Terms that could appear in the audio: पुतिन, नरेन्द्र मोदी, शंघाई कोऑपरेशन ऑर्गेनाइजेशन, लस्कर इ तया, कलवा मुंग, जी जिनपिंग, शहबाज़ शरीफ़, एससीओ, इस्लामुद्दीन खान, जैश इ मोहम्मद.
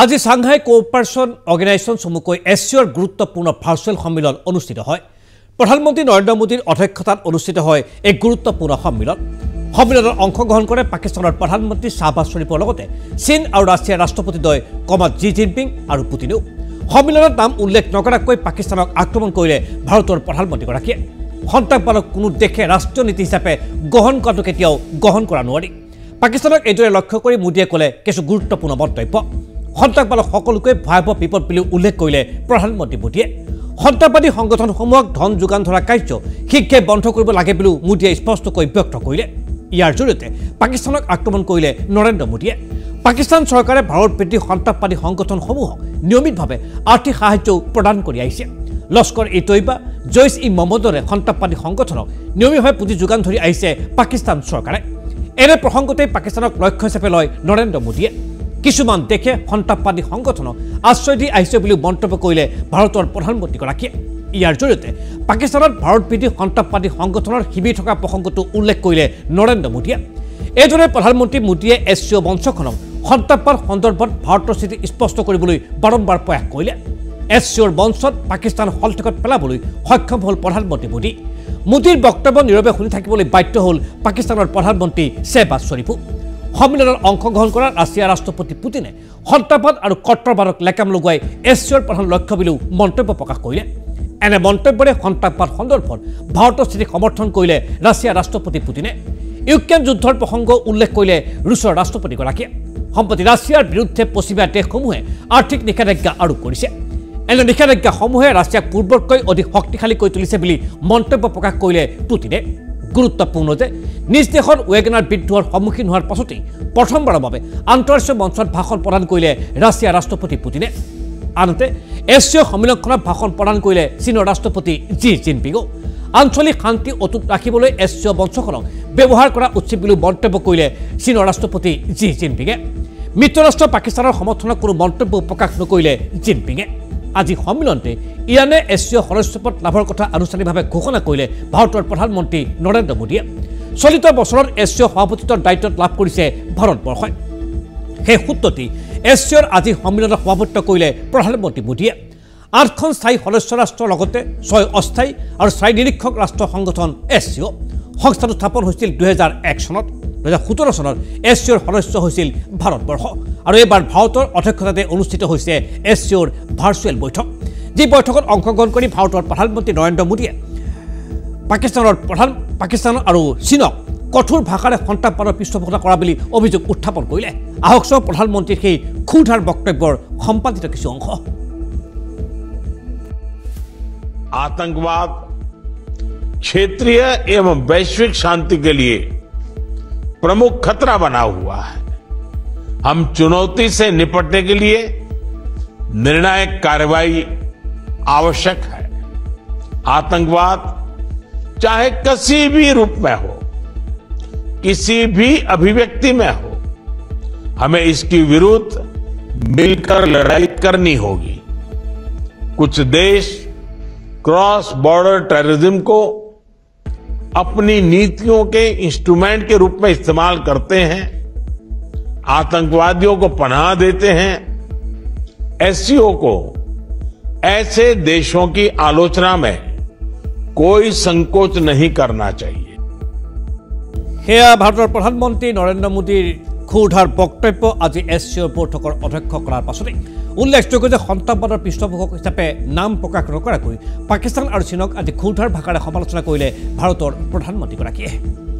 আজি शंघाई कोऑपरेशन ऑर्गेनाइजेशन चमूको एसियर गुरुत्वपूर्ण भार्चुअल सम्मिलन अनुष्ठित है। प्रधानमंत्री नरेन्द्र मोदी अध्यक्षतार अनुष्ठित है एक गुरुत्वपूर्ण सम्मिलन। सम्मिलन अंशग्रहण करे पाकिस्तान प्रधानमंत्री शहबाज़ शरीफ़र चीन और राशियार राष्ट्रपतिद्वय कमत जी जिनपिंग और पुतिने सम्मिलनर नाम उल्लेख नकराक पाकिस्तानक आक्रमण करे भारतर प्रधानमंत्रीगराकिये सन्तासवादक कोनो देशे राष्ट्रीय नीति हिसापे ग्रहण कराटो केतियाओ ग्रहण करा नोवारी। पाकिस्तानक एदरे लक्ष्य करि मोदीये कले किछु गुरुत्वपूर्ण मन्तव्य। सन्तासवादक सकलोके भयावह विपद बुली उल्लेख करिले प्रधानमंत्री मोदीये। सन्तासवादी संगठनসমূहक धन जोगान धरा कार्य शीघ्रे बन्ध करिब लागे बुली मोदीये स्पष्टকৈ व्यक्त करिले। यार जरिए पाकिस्तानक आक्रमण करिले नरेन्द्र मोदीये। पाकिस्तान सरकारे भारत प्रीति सन्तासवादी संगठनসমূहक नियमितभावे आर्थिक सहाय्य प्रदान करि आइছে। लस्कर इ तया जैश इ मोहम्मदरे सन्तासवादी संगठनक नियमितभावे पुंजी जोगान धरि आइছে पाकिस्तान सरकारे। एने प्रसंगते पाकिस्तानक लक्ष्य हिसापे लय नरेन्द्र मोदीये। किछुमान देशे सन्तासवादी संगठनक आश्रय दि आइছে বুলি मन्तव्य करिले भारतर प्रधानमंत्रीगराकिये। यार जरिए पाकिस्तान भारत प्रीति सन्तासवादी संगठनर शिविर थका प्रसंगतो उल्लेख करिले नरेन्द्र मोदीये। एदरे प्रधानमंत्री मोदीये एसिय मञ्चखनक सन्तासवाद सन्दर्भत भारतर स्थिति स्पष्ट কৰিবলৈ बारम्बार प्रयास करिले। एसियर मञ्चत पाकिस्तान हलटिकत पेलाবলৈ सक्षम हल प्रधानमंत्री मोदी। मोदीर बक्तव्य नीरवे शुनि থাকিবলৈ বাধ্য হল পাকিস্তানৰ प्रधानमंत्री शहबाज़ शरीफ़। सम्मिलनत अंशग्रहण कर राशियार राष्ट्रपति पुतिने सन्तासवाद और कट्टरवादक लेकाम लगुवाई एसियर प्रधान लक्ष्य बुलिও मन्तव्य प्रकाश करिले। एने मन्तव्यरे सन्तासवाद सन्दर्भत भारतर स्थितिक समर्थन करिले राशियार राष्ट्रपति पुतिने। यूक्रेन युद्धर प्रसंग उल्लेख करिले रूसर राष्ट्रपतिगराकिये। सम्प्रति राशियार विरुद्धे पश्चिमा देशसमूहे आर्थिक निषेधाज्ञा आरोप करिছে। एने निषेधाज्ञासमूहे राशियाक पूर्वतকৈ অধিক শক্তিশালী কৰি তুলিছে বুলি মন্তব্য প্ৰকাশ কৰিলে পুতিনে। গুৰুত্বপূৰ্ণ যে নিজ দেশৰ ৱেগনাৰ বিদ্ৰোহৰ সন্মুখীন হোৱাৰ পাছতেই প্ৰথমবাৰৰ বাবে আন্তঃৰাষ্ট্ৰীয় মঞ্চত ভাষণ প্ৰদান কৰিলে ৰাছিয়াৰ ৰাষ্ট্ৰপতি পুতিনে। আনহাতে এছিয় সম্মিলনখনত ভাষণ প্ৰদান কৰিলে চীনৰ ৰাষ্ট্ৰপতি জি জিনপিঙে। আঞ্চলিক শান্তি অটুট ৰাখিবলৈ এছিয় মঞ্চখনক ব্যৱহাৰ কৰা উচিত বুলি মন্তব্য কৰিলে চীনৰ ৰাষ্ট্ৰপতি জি জিনপিঙে। মিত্ৰৰাষ্ট্ৰ পাকিস্তানৰ সমৰ্থনত কোনো মন্তব্য প্ৰকাশ নকৰিলে জিনপিঙে। আজি সম্মিলনতে ইরানে এছিয় সদস্যপদ লাভৰ কথা আনুষ্ঠানিকভাৱে ঘোষণা কৰিলে ভাৰতৰ প্ৰধানমন্ত্ৰী নৰেন্দ্ৰ মোদীয়ে। চলিত বছৰত এছিয় সভাপতিত্বৰ দায়িত্ব লাভ কৰিছে ভাৰতবৰ্ষই। সেই সূত্ৰটি এছিয়ৰ আজি সম্মিলনত সভাপতিত্ব কৰিলে প্ৰধানমন্ত্ৰী মোদীয়ে। 8খন স্থায়ী সদস্য ৰাষ্ট্ৰৰ লগতে 6 অস্থায়ী আৰু 4 নিৰীক্ষক ৰাষ্ট্ৰ সংগঠন এছিয়। সংস্থাটো স্থাপন হৈছিল 2001 চনত। 2017 চনত এছিয়ৰ সদস্য হৈছিল ভাৰতবৰ্ষ। और एबार भारतर अध्यक्षताते अनुष्ठित হৈছে এছিয়ৰ ভার্চুৱেল बैठक। जी बैठकत अंशग्रहण कर भारतर प्रधानमंत्री नरेन्द्र मोदीये पाकिस्तान और चीनक कठोर भाषारे सन्तासवादर पृष्ठपोषकता কৰা বুলি অভিযোগ উত্থাপন কৰিলে। আহক চাওঁ प्रधानमंत्री সেই ক্ষুধাৰ বক্তব্যৰ সম্পাদিত কিছু অংশ। आतंकवाद क्षेत्रीय एवं वैश्विक शांति के लिए प्रमुख खतरा बना हुआ है। हम चुनौती से निपटने के लिए निर्णायक कार्रवाई आवश्यक है। आतंकवाद चाहे किसी भी रूप में हो, किसी भी अभिव्यक्ति में हो, हमें इसके विरुद्ध मिलकर लड़ाई करनी होगी। कुछ देश क्रॉस बॉर्डर टेररिज्म को अपनी नीतियों के इंस्ट्रूमेंट के रूप में इस्तेमाल करते हैं, आतंकवादियों को पनाह देते हैं। एससीओ को ऐसे देशों की आलोचना में कोई संकोच नहीं करना चाहिए। हेया भारतर प्रधानमंत्री नरेन्द्र मोदी ক্ষুধাৰ বক্তব্য আজি এছিয় বৈঠকৰ অধ্যক্ষ কৰাৰ পাছতেই উল্লেখযোগ্য যে সন্তাসবাদৰ পৃষ্ঠপোষক হিচাপে নাম প্ৰকাশ নকৰাকৈ পাকিস্তান আৰু চীনক আজি ক্ষুধাৰ ভাষাৰে সমালোচনা কৰিলে ভাৰতৰ প্ৰধানমন্ত্ৰীগৰাকীয়ে।